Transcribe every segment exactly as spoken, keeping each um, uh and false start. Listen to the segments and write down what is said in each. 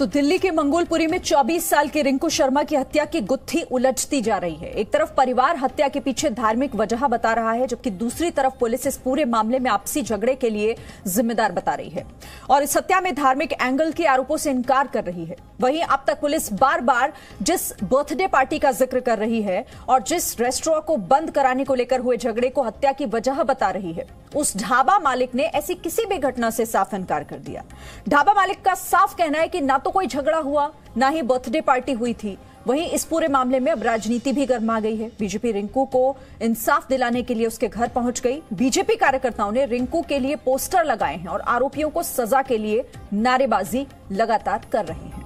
तो दिल्ली के मंगोलपुरी में चौबीस साल के रिंकू शर्मा की हत्या की गुत्थी उलझती जा रही है। एक तरफ परिवार हत्या के पीछे धार्मिक वजह बता रहा है, जबकि दूसरी तरफ पुलिस इस पूरे मामले में आपसी झगड़े के लिए जिम्मेदार बता रही है और इस हत्या में धार्मिक एंगल के आरोपों से इनकार कर रही है। वहीं अब तक पुलिस बार बार जिस बर्थडे पार्टी का जिक्र कर रही है और जिस रेस्टोरेंट को बंद कराने को लेकर हुए झगड़े को हत्या की वजह बता रही है, उस ढाबा मालिक ने ऐसी किसी भी घटना से साफ इनकार कर दिया। ढाबा मालिक का साफ कहना है कि ना तो कोई झगड़ा हुआ, ना ही बर्थडे पार्टी हुई थी। वहीं इस पूरे मामले में अब राजनीति भी गर्मा गई है। बीजेपी रिंकू को इंसाफ दिलाने के लिए उसके घर पहुंच गई। बीजेपी कार्यकर्ताओं ने रिंकू के लिए पोस्टर लगाए हैं और आरोपियों को सजा के लिए नारेबाजी लगातार कर रहे हैं।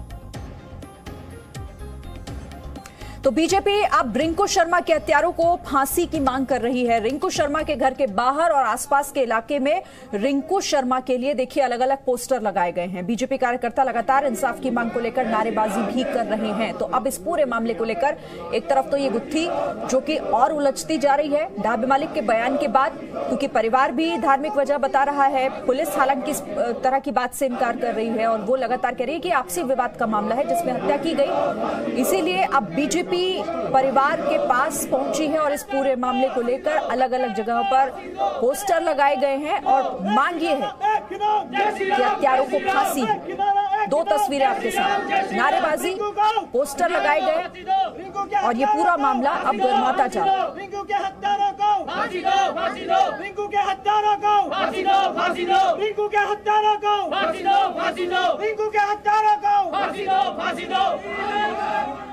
तो बीजेपी अब रिंकू शर्मा के हत्यारों को फांसी की मांग कर रही है। रिंकू शर्मा के घर के बाहर और आसपास के इलाके में रिंकू शर्मा के लिए देखिए अलग अलग पोस्टर लगाए गए हैं। बीजेपी कार्यकर्ता लगातार इंसाफ की मांग को लेकर नारेबाजी भी कर रहे हैं। तो अब इस पूरे मामले को लेकर एक तरफ तो ये गुत्थी जो कि और उलझती जा रही है ढाबे मालिक के बयान के बाद, क्योंकि परिवार भी धार्मिक वजह बता रहा है। पुलिस हालांकि इस तरह की बात से इनकार कर रही है और वो लगातार कह रही है कि आपसी विवाद का मामला है जिसमें हत्या की गई। इसीलिए अब बीजेपी परिवार के पास पहुंची है और इस पूरे मामले को लेकर अलग अलग जगहों पर पोस्टर लगाए गए हैं और मांग ये है कि हत्यारों को फांसी। दो तस्वीरें आपके साथ, नारेबाजी, पोस्टर लगाए गए और ये पूरा मामला अब गर्माता जा रहा है। रिंकू के हत्यारों को फांसी दो, फांसी दो, रिंकू के हत्यारों को फांसी दो, फांसी दो, रिंकू के हत्यारों को फांसी दो, फांसी दो, रिंकू के हत्यारों को फांसी दो, फांसी दो।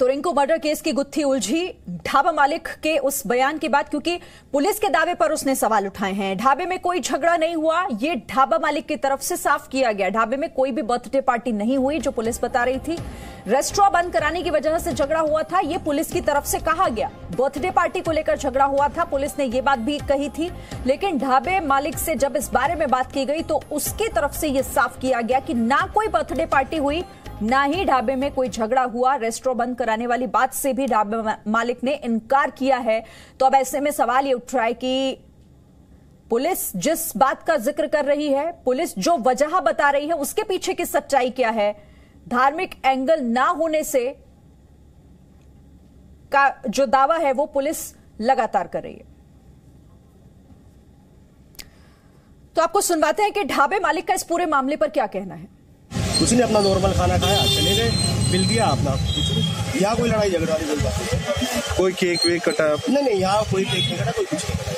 तो रिंकू मर्डर केस की गुत्थी उलझी ढाबा मालिक के उस बयान के बाद, क्योंकि पुलिस के दावे पर उसने सवाल उठाए हैं। ढाबे में कोई झगड़ा नहीं हुआ, ये ढाबा मालिक की तरफ से साफ किया गया। ढाबे में कोई भी बर्थडे पार्टी नहीं हुई जो पुलिस बता रही थी। रेस्टोरेंट बंद कराने की वजह से झगड़ा हुआ था, ये पुलिस की तरफ से कहा गया। बर्थडे पार्टी को लेकर झगड़ा हुआ था, पुलिस ने ये बात भी कही थी। लेकिन ढाबे मालिक से जब इस बारे में बात की गई तो उसकी तरफ से यह साफ किया गया कि ना कोई बर्थडे पार्टी हुई, ना ही ढाबे में कोई झगड़ा हुआ। रेस्टोरेंट बंद कराने वाली बात से भी ढाबे मालिक ने इनकार किया है। तो अब ऐसे में सवाल ये उठ रहा है कि पुलिस जिस बात का जिक्र कर रही है, पुलिस जो वजह बता रही है, उसके पीछे की सच्चाई क्या है। धार्मिक एंगल ना होने से का जो दावा है वो पुलिस लगातार कर रही है। तो आपको सुनवाते हैं कि ढाबे मालिक का इस पूरे मामले पर क्या कहना है। उसने अपना नॉर्मल खाना खाया, चले गए, बिल दिया अपना, यहाँ कोई लड़ाई झगड़ा वाली कोई बात नहीं। कोई केक वेक कटा नहीं, नहीं यहाँ कोई केक नहीं कटा, कोई कुछ नहीं कटा।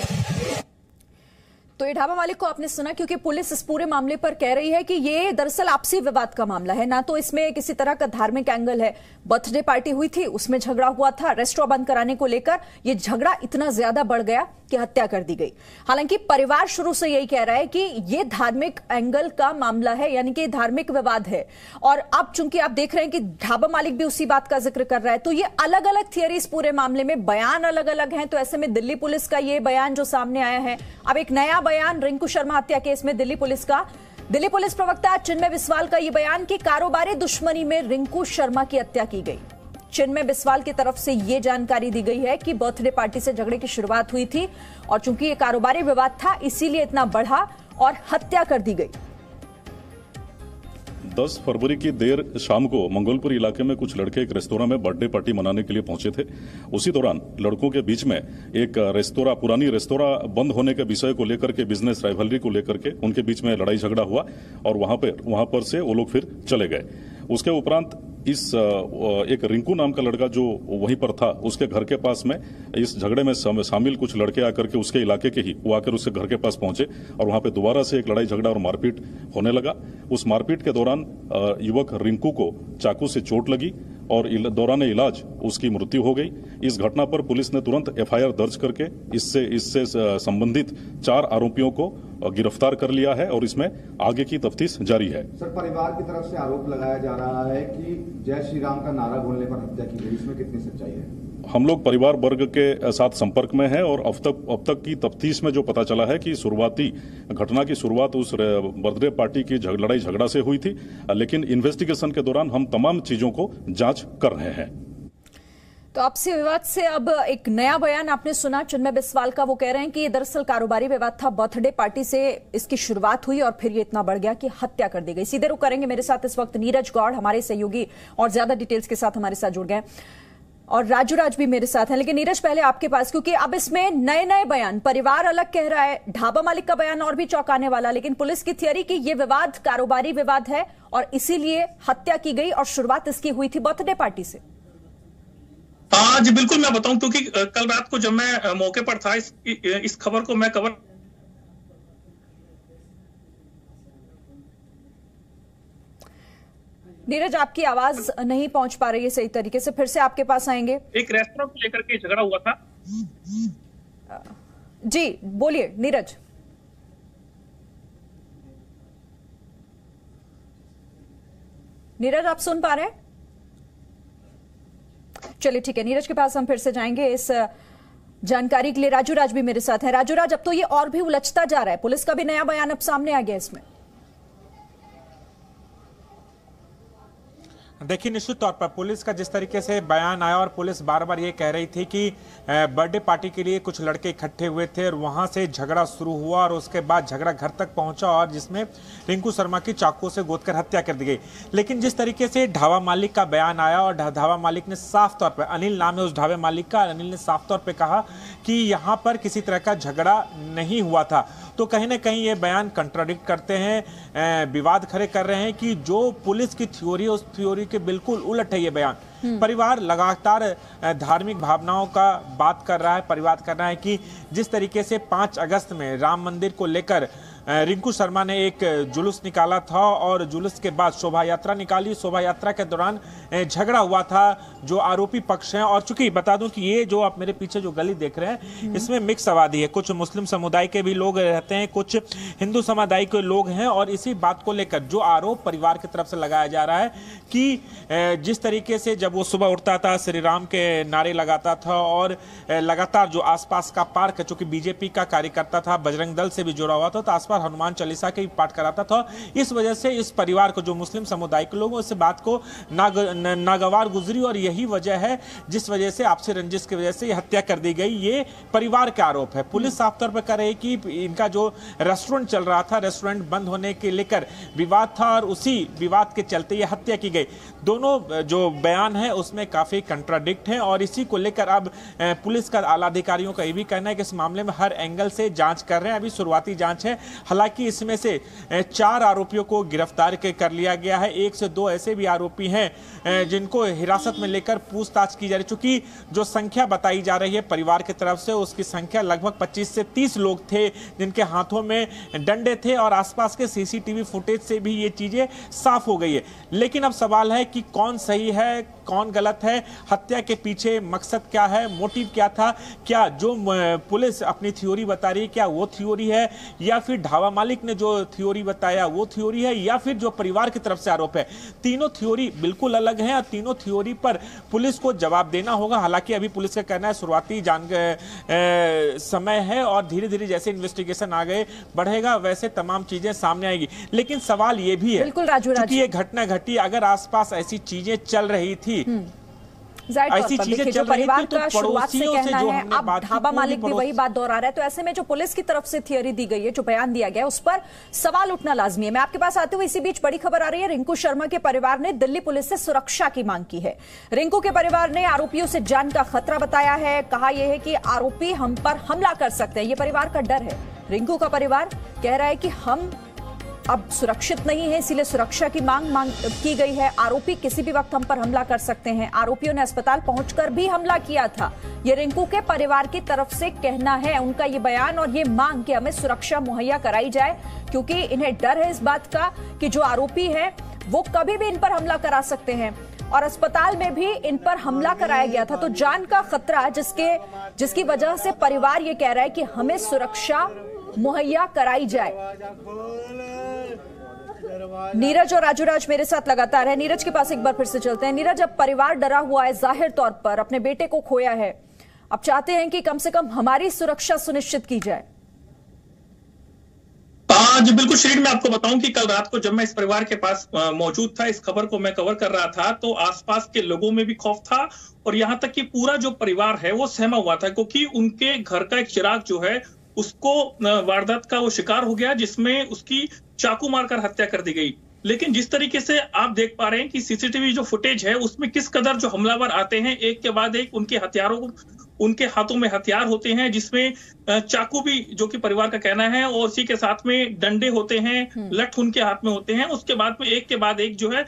तो ये ढाबा मालिक को आपने सुना, क्योंकि पुलिस इस पूरे मामले पर कह रही है कि ये दरअसल आपसी विवाद का मामला है, ना तो इसमें किसी तरह का धार्मिक एंगल है। बर्थडे पार्टी हुई थी, उसमें झगड़ा हुआ था। रेस्टोरेंट बंद कराने को लेकर ये झगड़ा इतना ज्यादा बढ़ गया कि हत्या कर दी गई। हालांकि परिवार शुरू से यही कह रहा है कि ये धार्मिक एंगल का मामला है, यानी कि धार्मिक विवाद है। और अब चूंकि आप देख रहे हैं कि ढाबा मालिक भी उसी बात का जिक्र कर रहा है, तो ये अलग अलग थियरी इस पूरे मामले में, बयान अलग अलग हैं। तो ऐसे में दिल्ली पुलिस का ये बयान जो सामने आया है, अब एक नया बयान रिंकू शर्मा हत्या केस में दिल्ली पुलिस का, दिल्ली पुलिस प्रवक्ता चिन्मय बिस्वाल का ये बयान कि कारोबारी दुश्मनी में रिंकू शर्मा की हत्या की गई। चिन्मय बिस्वाल की तरफ से ये जानकारी दी गई है कि बर्थडे पार्टी से झगड़े की शुरुआत हुई थी और चूंकि ये कारोबारी विवाद था इसीलिए इतना बढ़ा और हत्या कर दी गई। दस फरवरी की देर शाम को मंगोलपुर इलाके में कुछ लड़के एक रेस्तोरां में बर्थडे पार्टी मनाने के लिए पहुंचे थे। उसी दौरान लड़कों के बीच में एक रेस्तोरां, पुरानी रेस्तोरां बंद होने के विषय को लेकर के, बिजनेस राइवलरी को लेकर के उनके बीच में लड़ाई झगड़ा हुआ और वहां पर वहां पर से वो लोग फिर चले गए। उसके उपरांत इस एक रिंकू नाम का लड़का जो वहीं पर था, उसके घर के पास में इस झगड़े में शामिल कुछ लड़के आकर के, उसके इलाके के ही, वो आकर उसके घर के पास पहुंचे और वहां पे दोबारा से एक लड़ाई झगड़ा और मारपीट होने लगा। उस मारपीट के दौरान युवक रिंकू को चाकू से चोट लगी और दौरान इलाज उसकी मृत्यु हो गई। इस घटना पर पुलिस ने तुरंत एफ आई आर दर्ज करके इससे इससे संबंधित चार आरोपियों को गिरफ्तार कर लिया है और इसमें आगे की तफ्तीश जारी है। सर, परिवार की तरफ से आरोप लगाया जा रहा है कि जय श्री राम का नारा बोलने पर हत्या की गई, इसमें कितनी सच्चाई है? हम लोग परिवार वर्ग के साथ संपर्क में हैं और अब तक अब तक की तफ्तीश में जो पता चला है कि शुरुआती घटना की शुरुआत उस बर्थडे पार्टी की लड़ाई झगड़ा से हुई थी, लेकिन इन्वेस्टिगेशन के दौरान हम तमाम चीजों को जांच कर रहे हैं। तो आपसी विवाद से अब एक नया बयान आपने सुना चिन्मय बिस्वाल का। वो कह रहे हैं कि ये दरअसल कारोबारी विवाद था, बर्थडे पार्टी से इसकी शुरुआत हुई और फिर ये इतना बढ़ गया कि हत्या कर दी गई। सीधे रुख करेंगे, मेरे साथ इस वक्त नीरज गौड़ हमारे सहयोगी और ज्यादा डिटेल्स के साथ हमारे साथ जुड़ गए और राजू राज भी मेरे साथ हैं। लेकिन नीरज, पहले आपके पास, क्योंकि अब इसमें नए नए बयान, परिवार अलग कह रहा है, ढाबा मालिक का बयान और भी चौंकाने वाला, लेकिन पुलिस की थियरी कि ये विवाद कारोबारी विवाद है और इसीलिए हत्या की गई और शुरुआत इसकी हुई थी बर्थडे पार्टी से। हाँ जी बिल्कुल, मैं बताऊं क्योंकि कल रात को जब मैं मौके पर था, इस, इस खबर को मैं कवर नीरज, आपकी आवाज नहीं पहुंच पा रही है सही तरीके से, फिर से आपके पास आएंगे। एक रेस्टोरेंट को लेकर के झगड़ा हुआ था। जी बोलिए नीरज। नीरज आप सुन पा रहे हैं? चलिए ठीक है, नीरज के पास हम फिर से जाएंगे इस जानकारी के लिए। राजू राज भी मेरे साथ है। राजू राज, अब तो ये और भी उलझता जा रहा है, पुलिस का भी नया बयान अब सामने आ गया इसमें। देखिए निश्चित तौर पर पुलिस का जिस तरीके से बयान आया और पुलिस बार बार ये कह रही थी कि बर्थडे पार्टी के लिए कुछ लड़के इकट्ठे हुए थे और वहाँ से झगड़ा शुरू हुआ और उसके बाद झगड़ा घर तक पहुँचा और जिसमें रिंकू शर्मा की चाकू से गोदकर हत्या कर दी गई। लेकिन जिस तरीके से ढाबा मालिक का बयान आया और ढाबा मालिक ने साफ तौर पर, अनिल नाम है उस ढाबे मालिक का, अनिल ने साफ तौर पर कहा कि यहाँ पर किसी तरह का झगड़ा नहीं हुआ था, तो कहीं ना कहीं ये बयान कंट्राडिक्ट करते हैं, विवाद खड़े कर रहे हैं कि जो पुलिस की थ्योरी है उस थ्योरी के बिल्कुल उलट है ये बयान। परिवार लगातार धार्मिक भावनाओं का बात कर रहा है, परिवार कर रहा है कि जिस तरीके से पाँच अगस्त में राम मंदिर को लेकर रिंकू शर्मा ने एक जुलूस निकाला था और जुलूस के बाद शोभा यात्रा निकाली, शोभा यात्रा के दौरान झगड़ा हुआ था जो आरोपी पक्ष हैं। और चूंकि बता दूं कि ये जो आप मेरे पीछे जो गली देख रहे हैं इसमें मिक्स आबादी है, कुछ मुस्लिम समुदाय के भी लोग रहते हैं, कुछ हिंदू समुदाय के लोग हैं और इसी बात को लेकर जो आरोप परिवार की तरफ से लगाया जा रहा है कि जिस तरीके से जब वो सुबह उठता था श्री राम के नारे लगाता था और लगातार जो आसपास का पार्क है, चूंकि बीजेपी का कार्यकर्ता था, बजरंग दल से भी जुड़ा हुआ था, तो आसपास हनुमान चालीसा के पाठ कराता था। इस वजह से इस परिवार को, जो मुस्लिम समुदाय के लोगों, इस बात को नाग, नागवार गुजरी और यही वजह है जिस वजह से आपसी रंजिश की वजह से ये हत्या कर दी गई, ये परिवार का आरोप है। पुलिस साफ तौर पर कह रही है कि इनका जो रेस्टोरेंट चल रहा था, रेस्टोरेंट बंद होने के लेकर विवाद था और उसी विवाद के चलते ये हत्या की गई। दोनों जो बयान है उसमें काफी कंट्राडिक्ट है और इसी को लेकर अब पुलिस का आला अधिकारियों का यह भी कहना है कि इस मामले में हर एंगल से जांच कर रहे हैं, अभी शुरुआती जांच है। हालांकि इसमें से चार आरोपियों को गिरफ्तार कर लिया गया है, एक से दो ऐसे भी आरोपी हैं जिनको हिरासत में लेकर पूछताछ की जा रही, चूंकि जो संख्या बताई जा रही है परिवार की तरफ से उसकी संख्या लगभग पच्चीस से तीस लोग थे जिनके हाथों में डंडे थे और आसपास के सीसीटीवी फुटेज से भी ये चीजें साफ हो गई है। लेकिन अब सवाल है कि कौन सही है कौन गलत है, हत्या के पीछे मकसद क्या है, मोटिव क्या था, क्या जो पुलिस अपनी थ्योरी बता रही है क्या वो थ्योरी है या फिर ढाबा मालिक ने जो थ्योरी बताया वो थ्योरी है या फिर जो परिवार की तरफ से आरोप है। तीनों थ्योरी बिल्कुल अलग हैं और तीनों थ्योरी पर पुलिस को जवाब देना होगा। हालांकि अभी पुलिस का कहना है शुरुआती जान समय है और धीरे धीरे जैसे इन्वेस्टिगेशन आगे बढ़ेगा वैसे तमाम चीजें सामने आएगी। लेकिन सवाल ये भी है क्योंकि ये घटना घटी, अगर आसपास ऐसी चीजें चल रही थी, ऐसी चीजें चल रही थी तो पड़ोसियों से जो हमने बात की, ढाबा मालिक भी वही बात दोहरा रहा है, तो ऐसे में जो पुलिस की तरफ से थियरी दी गई है, जो बयान दिया गया है, उस पर सवाल उठना लाजमी है। मैं आपके पास आते हुए, इसी बीच बड़ी खबर आ रही है, रिंकू शर्मा के परिवार ने दिल्ली पुलिस से सुरक्षा की मांग की है। रिंकू के परिवार ने आरोपियों से जान का खतरा बताया है, कहा यह है कि आरोपी हम पर हमला कर सकते हैं, ये परिवार का डर है। रिंकू का परिवार कह रहा है कि हम अब सुरक्षित नहीं है, इसीलिए सुरक्षा की मांग मांग की गई है, आरोपी किसी भी वक्त हम पर हमला कर सकते हैं। आरोपियों ने अस्पताल पहुंचकर भी हमला किया था, ये रिंकू के परिवार की तरफ से कहना है। उनका ये बयान और ये मांग कि हमें सुरक्षा मुहैया कराई जाए, क्योंकि इन्हें डर है इस बात का कि जो आरोपी है वो कभी भी इन पर हमला करा सकते हैं और अस्पताल में भी इन पर हमला कराया गया था, तो जान का खतरा जिसके जिसकी वजह से परिवार ये कह रहा है कि हमें सुरक्षा मुहैया कराई जाए। नीरज और राजू राज मेरे साथ लगातार है। नीरज के पास एक बार फिर से चलते हैं। नीरज, अब परिवार डरा हुआ है, जाहिर तौर पर अपने बेटे को खोया है, अब चाहते हैं कि कम से कम हमारी सुरक्षा सुनिश्चित की जाए। जी बिल्कुल। शरीर में आपको बताऊं कि कल रात को जब मैं इस परिवार के पास मौजूद था, इस खबर को मैं कवर कर रहा था, तो आसपास के लोगों में भी खौफ था और यहाँ तक कि पूरा जो परिवार है वो सहमा हुआ था, क्योंकि उनके घर का एक चिराग जो है उसको वारदात का वो शिकार हो गया जिसमें उसकी चाकू मारकर हत्या कर दी गई। लेकिन जिस तरीके से आप देख पा रहे हैं कि सीसीटीवी जो फुटेज है उसमें किस कदर जो हमलावर आते हैं, एक के बाद एक उनके हथियारों उनके हाथों में हथियार होते हैं जिसमें चाकू भी, जो कि परिवार का कहना है, और उसी के साथ में डंडे होते हैं, लठ उनके हाथ में होते हैं। उसके बाद में एक के बाद एक जो है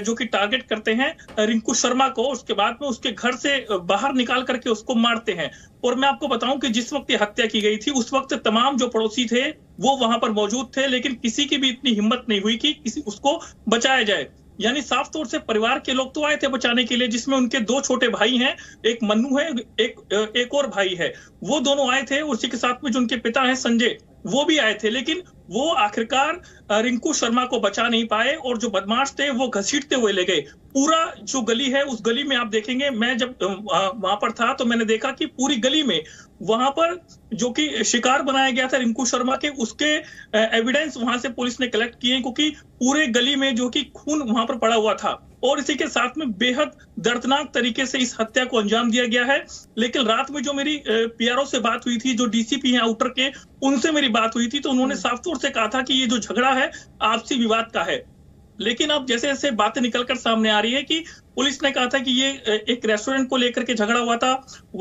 जो कि टारगेट करते हैं रिंकू शर्मा को, उसके बाद में उसके घर से बाहर निकाल करके उसको मारते हैं। और मैं आपको बताऊं कि जिस वक्त ये हत्या की गई थी उस वक्त तमाम जो पड़ोसी थे वो वहां पर मौजूद थे, लेकिन किसी की भी इतनी हिम्मत नहीं हुई कि किसी उसको बचाया जाए। यानी साफ तौर से परिवार के लोग तो आए थे बचाने के लिए, जिसमें उनके दो छोटे भाई हैं, एक मन्नू है, एक एक और भाई है, वो दोनों आए थे। उसी के साथ में जो उनके पिता हैं संजय, वो भी आए थे, लेकिन वो आखिरकार रिंकू शर्मा को बचा नहीं पाए और जो बदमाश थे वो घसीटते हुए ले गए। पूरा जो गली है उस गली में आप देखेंगे, मैं जब वहां पर था तो मैंने देखा कि पूरी गली में वहां पर जो कि शिकार बनाया गया था रिंकू शर्मा के, उसके एविडेंस वहां से पुलिस ने कलेक्ट किए, क्योंकि पूरे गली में जो कि खून वहां पर पड़ा हुआ था। और इसी के साथ में बेहद दर्दनाक तरीके से इस हत्या को अंजाम दिया गया है। लेकिन रात में जो मेरी पीआरओ से बात हुई थी, जो डीसीपी हैं आउटर के, उनसे मेरी बात हुई थी, तो उन्होंने साफ तौर से कहा था कि ये जो झगड़ा है आपसी विवाद का है। लेकिन अब जैसे जैसे बातें निकलकर सामने आ रही है कि पुलिस ने कहा था कि ये एक रेस्टोरेंट को लेकर के झगड़ा हुआ था,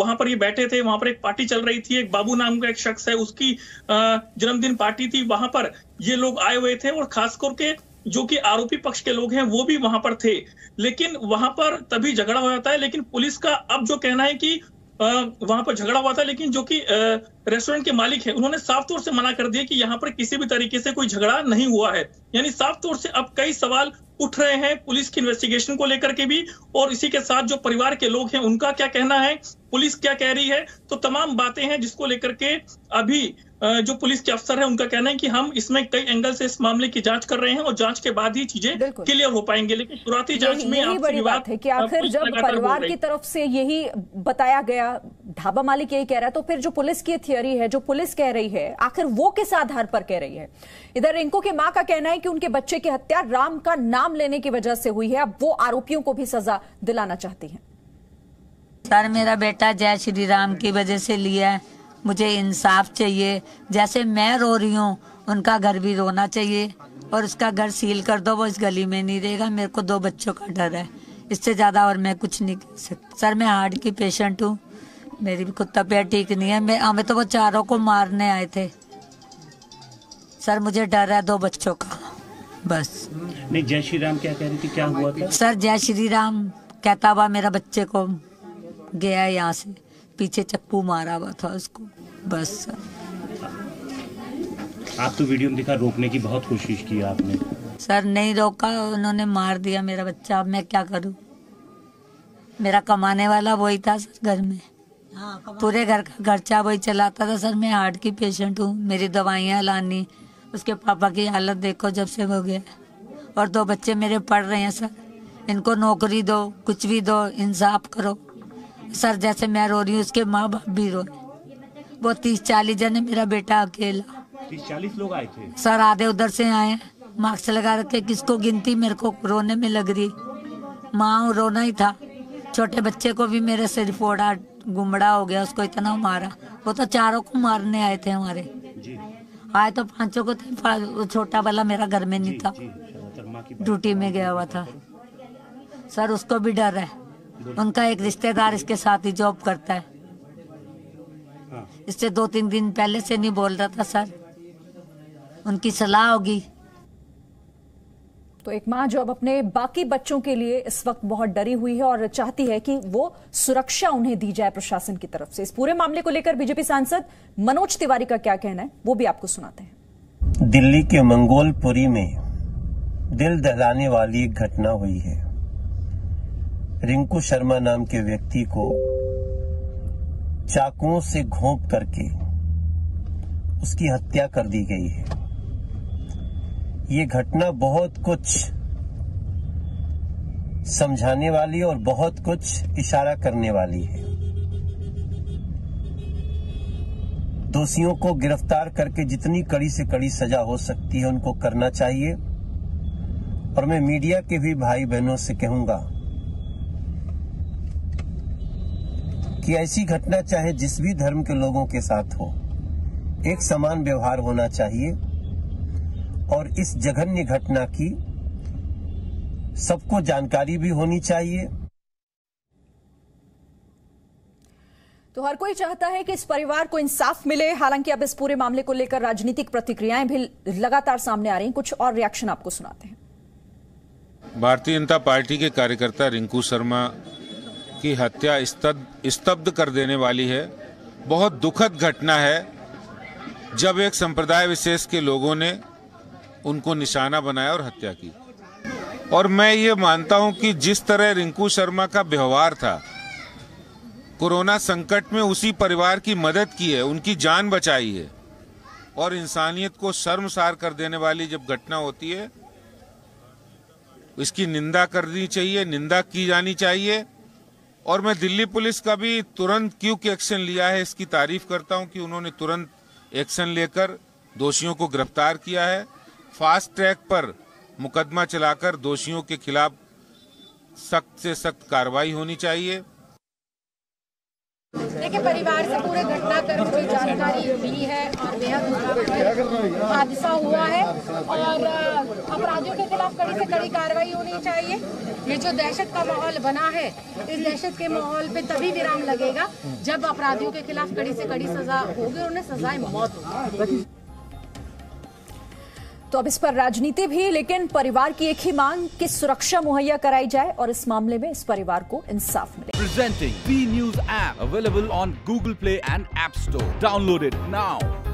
वहां पर ये बैठे थे, वहां पर एक पार्टी चल रही थी, एक बाबू नाम का एक शख्स है, उसकी जन्मदिन पार्टी थी, वहां पर ये लोग आए हुए थे और खास करके जो कि आरोपी पक्ष के लोग हैं वो भी वहां पर थे। लेकिन वहां पर तभी झगड़ा हो जाता है, लेकिन पुलिस का अब जो कहना है कि वहां पर झगड़ा हुआ था, लेकिन जो कि रेस्टोरेंट के मालिक है उन्होंने साफ तौर से मना कर दिया कि यहाँ पर किसी भी तरीके से कोई झगड़ा नहीं हुआ है। यानी साफ तौर से अब कई सवाल उठ रहे हैं पुलिस की इन्वेस्टिगेशन को लेकर के भी, और इसी के साथ जो परिवार के लोग हैं उनका क्या कहना है, पुलिस क्या कह रही है। तो तमाम बातें हैं जिसको लेकर के अभी जो पुलिस के अफसर है उनका कहना है कि हम इसमें कई एंगल से इस मामले की जांच कर रहे हैं और जांच के बाद ही चीजें क्लियर हो पाएंगे। लेकिन शुरुआती जांच में यही बड़ी बात है कि आखिर जब परिवार की तरफ से यही बताया गया, ढाबा मालिक यही कह रहा है, तो फिर जो पुलिस की थियरी है, जो पुलिस कह रही है, आखिर वो किस आधार पर कह रही है। इधर रिंकू की मां का कहना है कि उनके बच्चे की हत्या राम का नाम लेने की वजह से हुई है, अब वो आरोपियों को भी सजा दिलाना चाहती है। सर, मेरा बेटा जय श्री राम की वजह से लिया है, मुझे इंसाफ चाहिए। जैसे मैं रो रही हूँ उनका घर भी रोना चाहिए, और उसका घर सील कर दो, वो इस गली में नहीं रहेगा। मेरे को दो बच्चों का डर है, इससे ज़्यादा और मैं कुछ नहीं कर सकती। सर, मैं हार्ट की पेशेंट हूँ, मेरी भी कुछ तबीयत ठीक नहीं है। मैं हमें तो वो चारों को मारने आए थे। सर, मुझे डर है दो बच्चों का, बस। नहीं, जय श्री राम क्या कह रही थी, क्या हुआ था? सर, जय श्री राम कहता हुआ मेरा बच्चे को गया यहाँ से, पीछे चप्पू मारा हुआ था उसको, बस। आप तो वीडियो में दिखा, रोकने की बहुत कोशिश की आपने। सर, नहीं रोका, उन्होंने मार दिया मेरा बच्चा। अब मैं क्या करूं? मेरा कमाने वाला वही था सर, घर में हाँ, पूरे घर का खर्चा वही चलाता था। सर, मैं हार्ट की पेशेंट हूँ, मेरी दवाइयाँ लानी, उसके पापा की हालत देखो जब से हो गया, और दो बच्चे मेरे पढ़ रहे हैं। सर, इनको नौकरी दो, कुछ भी दो, इंसाफ करो। सर, जैसे मैं रो रही हूँ उसके माँ बाप भी रो रहे, वो तीस चालीस जन है, मेरा बेटा अकेला। तीस चालीस लोग आए थे सर, आधे उधर से आए, मास्क लगा रखे, किसको गिनती। मेरे को रोने में लग रही, माँ रोना ही था। छोटे बच्चे को भी मेरे से फोड़ा गुमड़ा हो गया, उसको इतना मारा। वो तो चारों को मारने आए थे हमारे जी। आए तो पांचों को थे, छोटा वाला मेरा घर में नहीं था, ड्यूटी में गया हुआ था। सर, उसको भी डर है, उनका एक रिश्तेदार इसके साथ ही जॉब करता है, इससे दो तीन दिन पहले से नहीं बोल रहा था। सर, उनकी सलाह होगी। तो एक माँ जो अब अपने बाकी बच्चों के लिए इस वक्त बहुत डरी हुई है और चाहती है कि वो सुरक्षा उन्हें दी जाए प्रशासन की तरफ से। इस पूरे मामले को लेकर बीजेपी सांसद मनोज तिवारी का क्या कहना है वो भी आपको सुनाते हैं। दिल्ली के मंगोलपुरी में दिल दहलाने वाली एक घटना हुई है। रिंकू शर्मा नाम के व्यक्ति को चाकुओं से घोंप करके उसकी हत्या कर दी गई है। ये घटना बहुत कुछ समझाने वाली और बहुत कुछ इशारा करने वाली है। दोषियों को गिरफ्तार करके जितनी कड़ी से कड़ी सजा हो सकती है उनको करना चाहिए। और मैं मीडिया के भी भाई बहनों से कहूंगा कि ऐसी घटना चाहे जिस भी धर्म के लोगों के साथ हो, एक समान व्यवहार होना चाहिए और इस जघन्य घटना की सबको जानकारी भी होनी चाहिए। तो हर कोई चाहता है कि इस परिवार को इंसाफ मिले। हालांकि अब इस पूरे मामले को लेकर राजनीतिक प्रतिक्रियाएं भी लगातार सामने आ रही हैं। कुछ और रिएक्शन आपको सुनाते हैं। भारतीय जनता पार्टी के कार्यकर्ता रिंकू शर्मा की हत्या स्तब्ध कर देने वाली है। बहुत दुखद घटना है जब एक संप्रदाय विशेष के लोगों ने उनको निशाना बनाया और हत्या की। और मैं ये मानता हूँ कि जिस तरह रिंकू शर्मा का व्यवहार था, कोरोना संकट में उसी परिवार की मदद की है, उनकी जान बचाई है, और इंसानियत को शर्मसार कर देने वाली जब घटना होती है इसकी निंदा करनी चाहिए, निंदा की जानी चाहिए। और मैं दिल्ली पुलिस का भी तुरंत क्विक एक्शन लिया है, इसकी तारीफ करता हूं कि उन्होंने तुरंत एक्शन लेकर दोषियों को गिरफ्तार किया है। फास्ट ट्रैक पर मुकदमा चलाकर दोषियों के खिलाफ सख्त से सख्त कार्रवाई होनी चाहिए। देखिए, परिवार से पूरे घटनाक्रम की जानकारी मिली है और बेहद हादसा हुआ है और अपराधियों के खिलाफ कड़ी से कड़ी कार्रवाई होनी चाहिए। ये जो दहशत का माहौल बना है, इस दहशत के माहौल पे तभी विराम लगेगा जब अपराधियों के खिलाफ कड़ी से कड़ी सजा होगी और उन्हें सजाए मौत होगी। तो अब इस पर राजनीति भी, लेकिन परिवार की एक ही मांग कि सुरक्षा मुहैया कराई जाए और इस मामले में इस परिवार को इंसाफ मिले। Presenting B news app available on Google Play and App Store. Download it now.